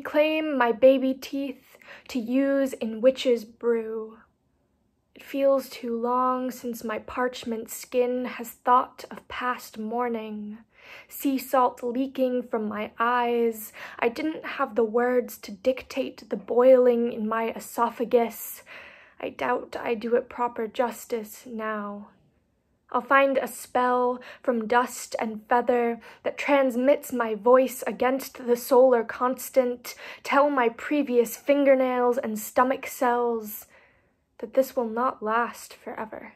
Reclaim my baby teeth to use in witch's brew. It feels too long since my parchment skin has thought of past morning. Sea salt leaking from my eyes. I didn't have the words to dictate the boiling in my esophagus. I doubt I do it proper justice now. I'll find a spell from dust and feather that transmits my voice against the solar constant, tell my previous fingernails and stomach cells that this will not last forever.